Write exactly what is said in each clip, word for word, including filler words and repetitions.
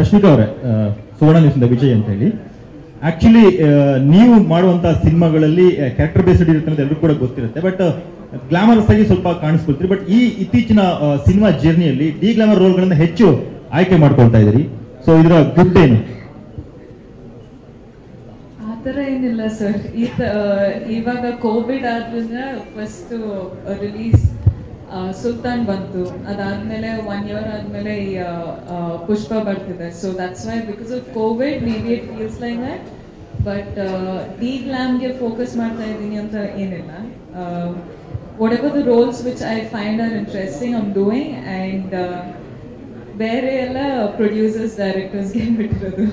ರಶ್ಮಿಕಾ ಅವರೇ ಸೋಣನಿಂದ ವಿಜಯ್ ಅಂತ ಹೇಳಿ ಆಕ್ಚುಲಿ ನೀವು ಮಾಡುವಂತ ಸಿನಿಮಾಗಳಲ್ಲಿ ಕ್ಯಾರೆಕ್ಟರ್ ಬೇಸ್ಡ್ ಇರುತ್ತೆ ಅಂತ ಎಲ್ಲರಿಗೂ ಕೂಡ ಗೊತ್ತಿರುತ್ತೆ ಬಟ್ ಗ್ಲಾಮರಸ್ ಆಗಿ ಸ್ವಲ್ಪ ಕಾಣಿಸ್ಕೊಳ್ತೀರಿ ಬಟ್ ಈ ಇತ್ತೀಚಿನ ಸಿನಿಮಾ ಜರ್ನಿಯಲ್ಲಿ ಡಿ ಗ್ಲಾಮರ್ ರೋಲ್ ಗಳನ್ನು ಹೆಚ್ಚು ಆಯ್ಕೆ ಮಾಡ್ಕೊಳ್ತಾ ಇದ್ದೀರಿ ಸೊ ಇದರ ಗುಡ್ ಏನು ಆತರ ಏನಿಲ್ಲ ಸರ್ ಇವಾಗ ಕೋವಿಡ್ ಆದ್ರಿಂದ ಫಸ್ಟ್ ರಿಲೀಸ್ ಸುಲ್ತಾನ್ ಬಂತು ಅದಾದ್ಮೇಲೆ ಒನ್ ಇಯರ್ ಆದ್ಮೇಲೆ ಪುಷ್ಪ ಬರ್ತಿದೆ so that's why because of COVID maybe it feels like that but de ಗ್ಲಾಮ್ಗೆ ಫೋಕಸ್ ಮಾಡ್ತಾ ಇದ್ದೀನಿ ಅಂತ ಏನಿಲ್ಲ whatever the roles which I find are interesting I am doing and ಬೇರೆ ಎಲ್ಲ ಪ್ರೊಡ್ಯೂಸರ್ಸ್ ಡೈರೆಕ್ಟರ್ಸ್ಗೆ ಬಿಟ್ಟಿರೋದು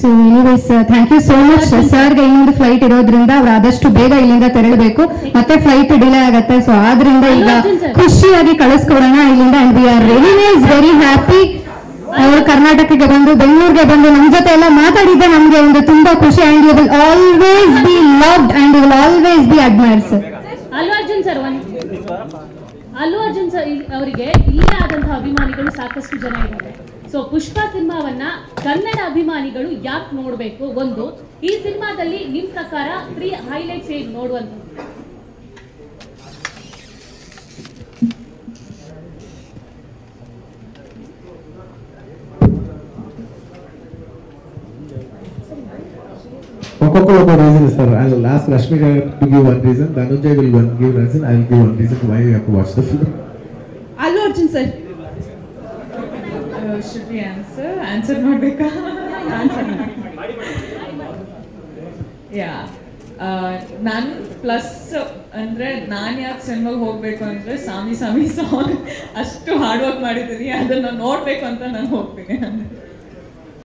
so anyways thank you so much ಸರ್ಗೆ ಇನ್ನೊಂದು ಫ್ಲೈಟ್ ಇರೋದ್ರಿಂದ ಅವ್ರು ಆದಷ್ಟು ಬೇಗ ಇಲ್ಲಿಂದ ತೆರಳಬೇಕು ಮತ್ತೆ ಫ್ಲೈಟ್ ಡಿಲೇ ಆಗುತ್ತೆ ಸೊ ಆದ್ರಿಂದ ಈಗ ಖುಷಿಯಾಗಿ ಕಳಿಸ್ಕೊಡೋಣ ಇಲ್ಲಿಂದ and we are anyways very happy ಅವರು ಕರ್ನಾಟಕಕ್ಕೆ ಬಂದು ಬೆಂಗಳೂರಿಗೆ ಬಂದು ನಮ್ಮ ಜೊತೆ ಎಲ್ಲ ಮಾತಾಡಿದ್ದೆ ನಮಗೆ ಒಂದು ತುಂಬಾ ಖುಷಿ and you will always be loved and you will always be admired sir Allu Arjun sir Allu Arjun sir ಅವರಿಗೆ ಇಲ್ಲೇ ಆದಂತಹ ಅಭಿಮಾನಿಗಳು ಸಾಕಷ್ಟು ಜನ ಇದ್ದಾರೆ ಸೊ ಪುಷ್ಪ ಸಿನಿಮಾವನ್ನ ಕನ್ನಡ ಅಭಿಮಾನಿಗಳು ಯಾಕೆ ನೋಡಬೇಕು ಒಂದು ಈ ಸಿನಿಮಾದಲ್ಲಿ ನಿಮ್ಮ ಪ್ರಕಾರ ತ್ರೀ ಹೈಲೈಟ್ಸ್ ಏನು ನೋಡುವಂತ ಒಕ್ಕೊಬ್ಬರು reason sir I will ask Rashmika to give one reason Dhananjay will give reason I will give one reason why you have to watch the film Allu Arjun sir should we answer answer madbeka answer yeah uh, nan plus andre nan yaak cinema ge hogbeku andre sami sami song ashtu hard work madidini adanna nodbeku anta nan hogtene